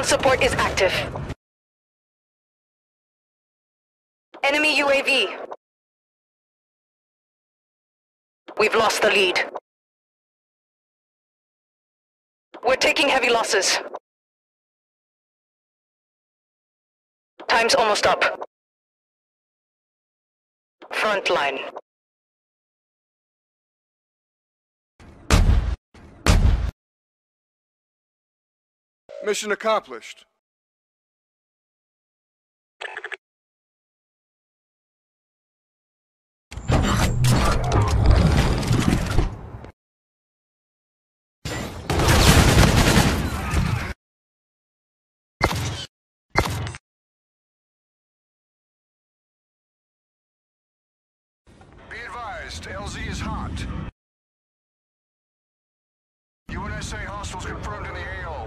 Drone support is active. Enemy UAV. We've lost the lead. We're taking heavy losses. Time's almost up. Frontline. Mission accomplished. Be advised, LZ is hot. UNSA hostiles confirmed in the AO.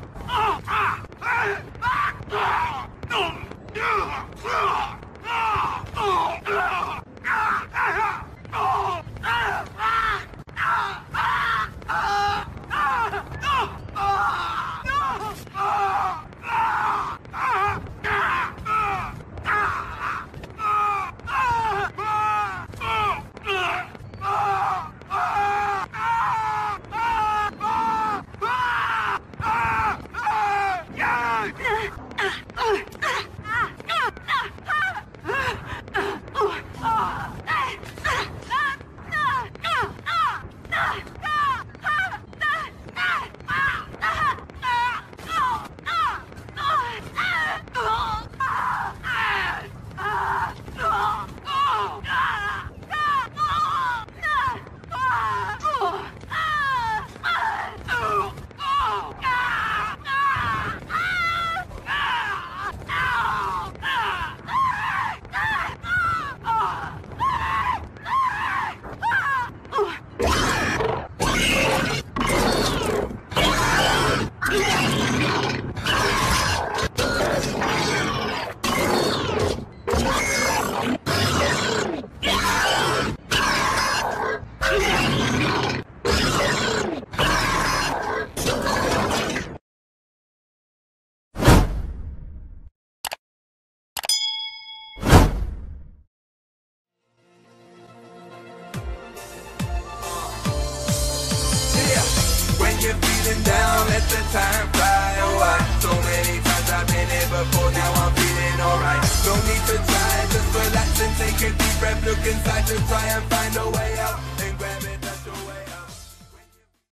Take a deep breath, look inside to try and find a way out, and grab it, that's the way.